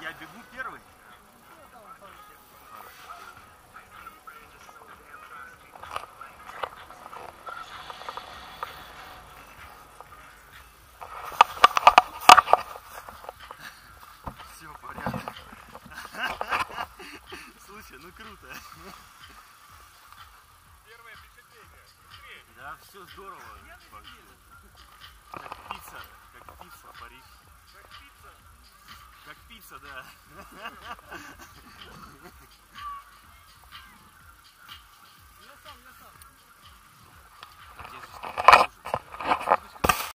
Я бегу первый. Все понятно. Слушай, ну круто. Первое впечатление. Быстрее. Да, все здорово. Как пицца, Борис. Как пицца, да.